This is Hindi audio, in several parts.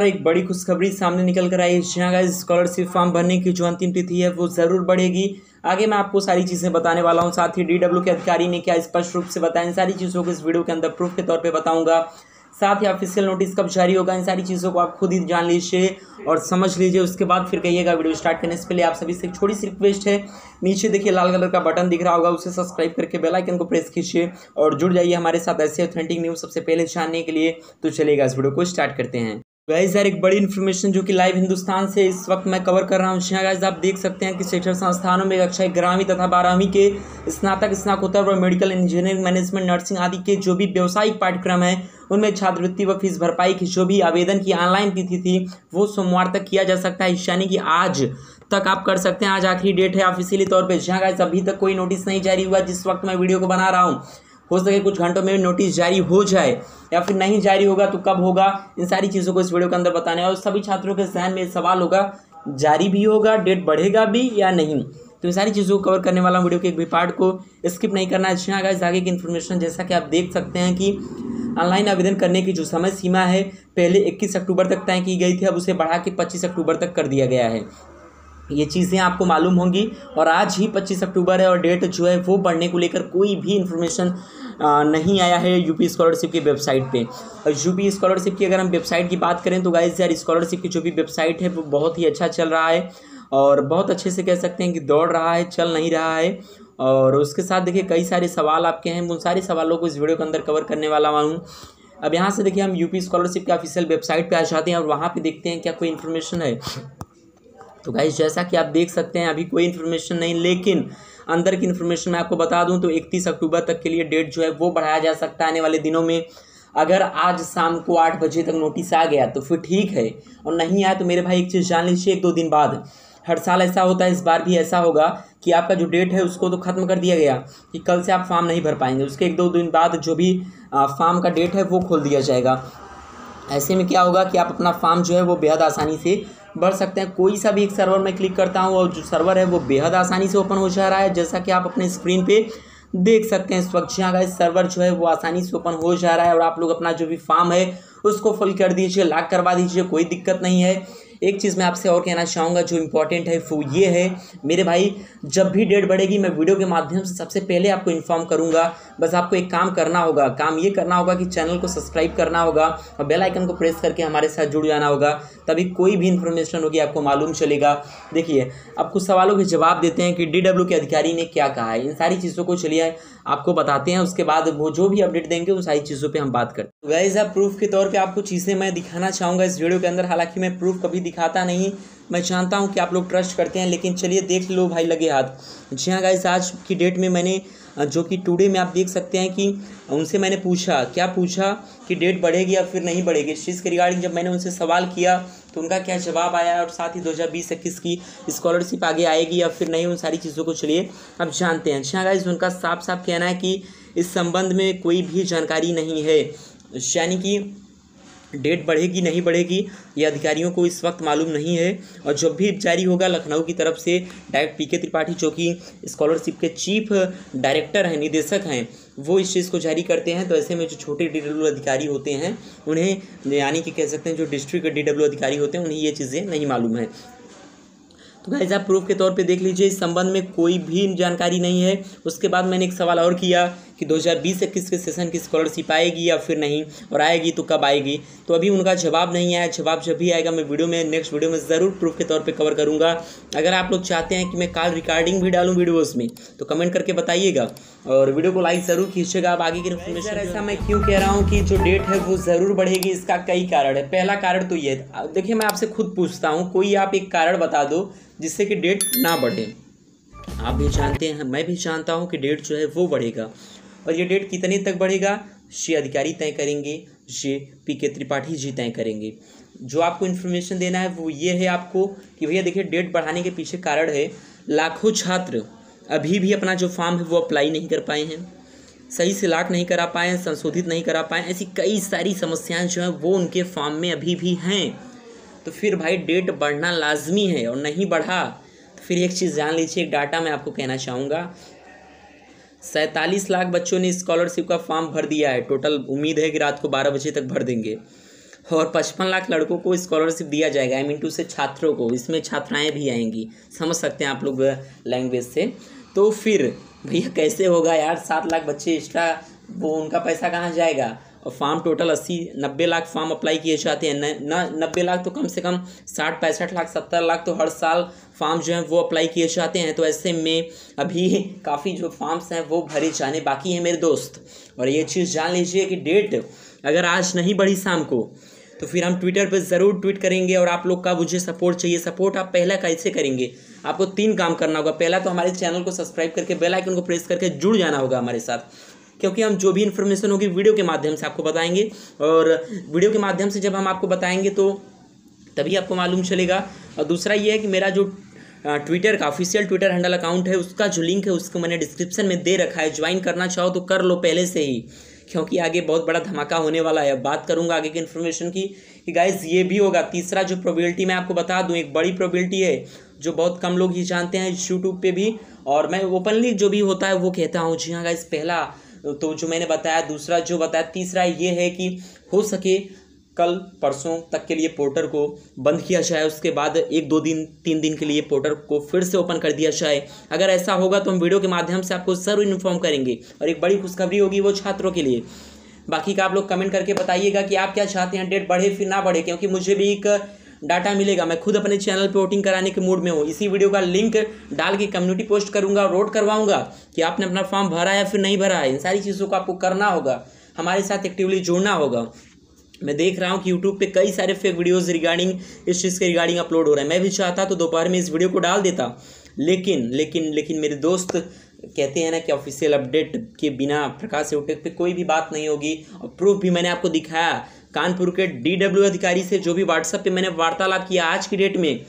एक बड़ी खुशखबरी सामने निकल कर आई है। जी हाँ गाइस, स्कॉलरशिप फॉर्म भरने की जो अंतिम तिथि है वो ज़रूर बढ़ेगी। आगे मैं आपको सारी चीज़ें बताने वाला हूँ। साथ ही डीडब्ल्यू के अधिकारी ने क्या स्पष्ट रूप से बताया, इन सारी चीज़ों को इस वीडियो के अंदर प्रूफ के तौर पे बताऊँगा। साथ ही ऑफिशियल नोटिस कब जारी होगा, इन सारी चीज़ों को आप खुद ही जान लीजिए और समझ लीजिए। उसके बाद फिर कहिएगा। वीडियो स्टार्ट करने से पहले आप सभी से एक छोटी सी रिक्वेस्ट है, नीचे देखिए लाल कलर का बटन दिख रहा होगा, उसे सब्सक्राइब करके बेल आइकन को प्रेस कीजिए और जुड़ जाइए हमारे साथ ऐसे ऑथेंटिक न्यूज़ सबसे पहले जानने के लिए। तो चलिएगा इस वीडियो को स्टार्ट करते हैं। गाइस यार, एक बड़ी इन्फॉर्मेशन जो कि लाइव हिंदुस्तान से इस वक्त मैं कवर कर रहा हूँ। यहाँ गाइस आप देख सकते हैं कि शिक्षण संस्थानों में कक्षा ग्यारहवीं तथा बारहवीं के स्नातक, स्नाकोत्तर और मेडिकल, इंजीनियरिंग, मैनेजमेंट, नर्सिंग आदि के जो भी व्यावसायिक पाठ्यक्रम है उनमें छात्रवृत्ति व फीस भरपाई की जो भी आवेदन की ऑनलाइन तिथि थी वो सोमवार तक किया जा सकता है, यानी कि आज तक आप कर सकते हैं। आज आखिरी डेट है ऑफिशियली तौर पर। यहाँ गाइस अभी तक कोई नोटिस नहीं जारी हुआ। जिस वक्त मैं वीडियो को बना रहा हूँ हो सके कुछ घंटों में नोटिस जारी हो जाए, या फिर नहीं जारी होगा तो कब होगा, इन सारी चीज़ों को इस वीडियो के अंदर बताने। और सभी छात्रों के जहन में सवाल होगा, जारी भी होगा, डेट बढ़ेगा भी या नहीं, तो इन सारी चीज़ों को कवर करने वाला वीडियो के एक भी पार्ट को स्किप नहीं करना है। अच्छा गाइस, आगे की इन्फॉर्मेशन जैसा कि आप देख सकते हैं कि ऑनलाइन आवेदन करने की जो समय सीमा है पहले 21 अक्टूबर तक तय की गई थी, अब उसे बढ़ा के 25 अक्टूबर तक कर दिया गया है। ये चीज़ें आपको मालूम होंगी। और आज ही 25 अक्टूबर है और डेट जो है वो बढ़ने को लेकर कोई भी इन्फॉर्मेशन नहीं आया है यूपी स्कॉलरशिप की वेबसाइट पे। और यूपी स्कॉलरशिप की अगर हम वेबसाइट की बात करें तो गाइस यार, स्कॉलरशिप की जो भी वेबसाइट है वो बहुत ही अच्छा चल रहा है और बहुत अच्छे से कह सकते हैं कि दौड़ रहा है, चल नहीं रहा है। और उसके साथ देखिए कई सारे सवाल आपके हैं, उन सारे सवालों को इस वीडियो के अंदर कवर करने वाला हूँ। अब यहाँ से देखिए हम यूपी स्कॉलरशिप के ऑफिशियल वेबसाइट पर आ जाते हैं और वहाँ पर देखते हैं क्या कोई इन्फॉर्मेशन है। तो गाइस जैसा कि आप देख सकते हैं अभी कोई इन्फॉर्मेशन नहीं, लेकिन अंदर की इन्फॉर्मेशन मैं आपको बता दूं तो 31 अक्टूबर तक के लिए डेट जो है वो बढ़ाया जा सकता है आने वाले दिनों में। अगर आज शाम को 8 बजे तक नोटिस आ गया तो फिर ठीक है, और नहीं आया तो मेरे भाई एक चीज़ जान लीजिए, 1-2 दिन बाद, हर साल ऐसा होता है, इस बार भी ऐसा होगा कि आपका जो डेट है उसको तो ख़त्म कर दिया गया कि कल से आप फॉर्म नहीं भर पाएंगे, उसके 1-2 दिन बाद जो भी फॉर्म का डेट है वो खोल दिया जाएगा। ऐसे में क्या होगा कि आप अपना फॉर्म जो है वो बेहद आसानी से भर सकते हैं। कोई सा भी एक सर्वर में क्लिक करता हूं और जो सर्वर है वो बेहद आसानी से ओपन हो जा रहा है, जैसा कि आप अपने स्क्रीन पे देख सकते हैं इस वक्त। यहाँ गाइस सर्वर जो है वो आसानी से ओपन हो जा रहा है और आप लोग अपना जो भी फॉर्म है उसको फुल कर दीजिए, लॉक करवा दीजिए, कोई दिक्कत नहीं है। एक चीज़ मैं आपसे और कहना चाहूँगा जो इम्पॉर्टेंट है वो ये है मेरे भाई, जब भी डेट बढ़ेगी मैं वीडियो के माध्यम से सबसे पहले आपको इन्फॉर्म करूँगा। बस आपको एक काम करना होगा, काम ये करना होगा कि चैनल को सब्सक्राइब करना होगा और बेल आइकन को प्रेस करके हमारे साथ जुड़ जाना होगा, तभी कोई भी इन्फॉर्मेशन होगी आपको मालूम चलेगा। देखिए अब कुछ सवालों के जवाब देते हैं कि डीडब्ल्यू के अधिकारी ने क्या कहा है, इन सारी चीज़ों को चलिए आपको बताते हैं, उसके बाद वो जो भी अपडेट देंगे उन सारी चीज़ों पर हम बात करते हैं। गाइस अब प्रूफ के तौर पर आपको चीज़ें मैं दिखाना चाहूँगा इस वीडियो के अंदर। हालाँकि मैं प्रूफ कभी दिखाता नहीं, मैं जानता हूं कि आप लोग ट्रस्ट करते हैं, लेकिन चलिए देख लो भाई लगे हाथ। जी हाँ गाइस, आज की डेट में मैंने जो कि टुडे में आप देख सकते हैं कि उनसे मैंने पूछा, क्या पूछा कि डेट बढ़ेगी या फिर नहीं बढ़ेगी, इस चीज़ के रिगार्डिंग जब मैंने उनसे सवाल किया तो उनका क्या जवाब आया, और साथ ही 2020-21 की स्कॉलरशिप आगे आएगी या फिर नहीं, उन सारी चीज़ों को चलिए आप जानते हैं। जी हाँ गाइस, उनका साफ साफ कहना है कि इस संबंध में कोई भी जानकारी नहीं है, यानी कि डेट बढ़ेगी नहीं बढ़ेगी ये अधिकारियों को इस वक्त मालूम नहीं है। और जब भी जारी होगा लखनऊ की तरफ से डायरेक्ट पीके त्रिपाठी जो कि स्कॉलरशिप के चीफ डायरेक्टर हैं, निदेशक हैं, वो इस चीज़ को जारी करते हैं। तो ऐसे में जो छोटे डीडब्ल्यू अधिकारी होते हैं उन्हें, यानी कि कह सकते हैं जो डिस्ट्रिक्ट डीडब्ल्यू अधिकारी होते हैं, उन्हें ये चीज़ें नहीं मालूम है। तो गाइस आप प्रूफ के तौर पे देख लीजिए, इस संबंध में कोई भी जानकारी नहीं है। उसके बाद मैंने एक सवाल और किया कि 2020-21 के सेशन की स्कॉलरशिप आएगी या फिर नहीं, और आएगी तो कब आएगी, तो अभी उनका जवाब नहीं आया। जवाब जब भी आएगा मैं वीडियो में, नेक्स्ट वीडियो में ज़रूर प्रूफ के तौर पे कवर करूँगा। अगर आप लोग चाहते हैं कि मैं कल रिकॉर्डिंग भी डालूँ वीडियोज़ में तो कमेंट करके बताइएगा और वीडियो को लाइक ज़रूर खींचेगा। आप आगे की इन्फॉर्मेशन। ऐसा मैं क्यों कह रहा हूँ कि जो डेट है वो ज़रूर बढ़ेगी, इसका कई कारण है। पहला कारण तो ये है, देखिए मैं आपसे खुद पूछता हूँ, कोई आप एक कारण बता दो जिससे कि डेट ना बढ़े। आप भी जानते हैं, मैं भी जानता हूं कि डेट जो है वो बढ़ेगा, और ये डेट कितने तक बढ़ेगा ये अधिकारी तय करेंगे, ये पीके त्रिपाठी जी तय करेंगे। जो आपको इन्फॉर्मेशन देना है वो ये है आपको कि भैया देखिए डेट बढ़ाने के पीछे कारण है, लाखों छात्र अभी भी अपना जो फॉर्म है वो अप्लाई नहीं कर पाए हैं, सही से लॉक नहीं करा पाए, संशोधित नहीं करा पाए, ऐसी कई सारी समस्याएँ जो हैं वो उनके फॉर्म में अभी भी हैं। तो फिर भाई डेट बढ़ना लाजमी है, और नहीं बढ़ा तो फिर एक चीज़ जान लीजिए, एक डाटा मैं आपको कहना चाहूँगा, 47 लाख बच्चों ने स्कॉलरशिप का फॉर्म भर दिया है टोटल। उम्मीद है कि रात को 12 बजे तक भर देंगे। और 55 लाख लड़कों को स्कॉलरशिप दिया जाएगा M.2 से छात्रों को, इसमें छात्राएं भी आएंगी, समझ सकते हैं आप लोग लैंग्वेज से। तो फिर भैया कैसे होगा यार, 7 लाख बच्चे एक्स्ट्रा, वो उनका पैसा कहाँ जाएगा। और form total 80-90 lakh form apply किए जाते हैं, ना 90 लाख तो कम से कम 60-65 लाख 70 लाख तो हर साल फॉर्म जो है वो अप्लाई किए जाते हैं। तो ऐसे में अभी काफ़ी जो फॉर्म्स हैं वो भरे जाने बाकी हैं मेरे दोस्त। और ये चीज़ जान लीजिए कि डेट अगर आज नहीं बढ़ी शाम को तो फिर हम ट्विटर पर ज़रूर ट्वीट करेंगे। और आप लोग का मुझे सपोर्ट चाहिए, सपोर्ट आप पहला कैसे करेंगे, आपको 3 काम करना होगा। पहला तो हमारे चैनल को सब्सक्राइब करके बेल आइकन को प्रेस करके जुड़ जाना होगा हमारे साथ, क्योंकि हम जो भी इन्फॉर्मेशन होगी वीडियो के माध्यम से आपको बताएंगे। और वीडियो के माध्यम से जब हम आपको बताएंगे तो तभी आपको मालूम चलेगा। और दूसरा ये है कि मेरा जो ट्विटर का ऑफिशियल ट्विटर हैंडल अकाउंट है उसका जो लिंक है उसको मैंने डिस्क्रिप्शन में दे रखा है, ज्वाइन करना चाहो तो कर लो पहले से ही, क्योंकि आगे बहुत बड़ा धमाका होने वाला है। बात करूंगा आगे की इन्फॉर्मेशन की कि गाइज ये भी होगा। तीसरा जो प्रोबेबिलिटी मैं आपको बता दूं, एक बड़ी प्रोबेबिलिटी है जो बहुत कम लोग ही जानते हैं यूट्यूब पे भी, और मैं ओपनली जो भी होता है वो कहता हूँ। जी हाँ गाइज, पहला तो जो मैंने बताया, दूसरा जो बताया, तीसरा ये है कि हो सके कल परसों तक के लिए पोर्टल को बंद किया जाए, उसके बाद 1-2 दिन 3 दिन के लिए पोर्टल को फिर से ओपन कर दिया जाए। अगर ऐसा होगा तो हम वीडियो के माध्यम से आपको जरूर इन्फॉर्म करेंगे और एक बड़ी खुशखबरी होगी वो छात्रों के लिए। बाकी का आप लोग कमेंट करके बताइएगा कि आप क्या चाहते हैं, डेट बढ़े फिर ना बढ़े, क्योंकि मुझे भी एक डाटा मिलेगा। मैं खुद अपने चैनल पे वोटिंग कराने के मूड में हूँ, इसी वीडियो का लिंक डाल के कम्युनिटी पोस्ट करूँगा और वोट करवाऊँगा कि आपने अपना फॉर्म भरा या फिर नहीं भरा है। इन सारी चीज़ों को आपको करना होगा, हमारे साथ एक्टिवली जुड़ना होगा। मैं देख रहा हूँ कि यूट्यूब पे कई सारे फेक वीडियोस रिगार्डिंग इस चीज़ के रिगार्डिंग अपलोड हो रहे हैं। मैं भी चाहता तो दोपहर में इस वीडियो को डाल देता, लेकिन लेकिन लेकिन मेरे दोस्त कहते हैं ना कि ऑफिशियल अपडेट के बिना प्रकाश यूटेक पे कोई भी बात नहीं होगी। और प्रूफ भी मैंने आपको दिखाया, कानपुर के DW अधिकारी से जो भी व्हाट्सएप पे मैंने वार्तालाप किया आज की डेट में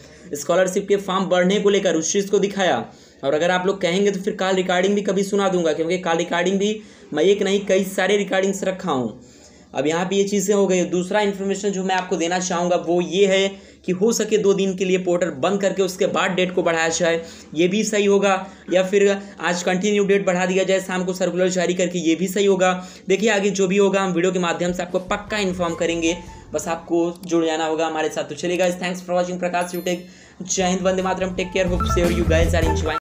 स्कॉलरशिप के फॉर्म बढ़ने को लेकर, उस चीज़ को दिखाया। और अगर आप लोग कहेंगे तो फिर कॉल रिकॉर्डिंग भी कभी सुना दूंगा, क्योंकि कॉल रिकॉर्डिंग भी मैं एक नहीं कई सारे रिकॉर्डिंग्स रखा हूँ। अब यहाँ पे ये चीज़ें हो गई। दूसरा इन्फॉर्मेशन जो मैं आपको देना चाहूँगा वो ये है कि हो सके 2 दिन के लिए पोर्टल बंद करके उसके बाद डेट को बढ़ाया जाए, ये भी सही होगा। या फिर आज कंटिन्यू डेट बढ़ा दिया जाए शाम को सर्कुलर जारी करके, ये भी सही होगा। देखिए आगे जो भी होगा हम वीडियो के माध्यम से आपको पक्का इन्फॉर्म करेंगे, बस आपको जुड़ जाना होगा हमारे साथ। तो चलेगा। Thanks for watching Prakash Utech. जय हिंद, वंदे मातरम, take care, hope you guys are enjoying.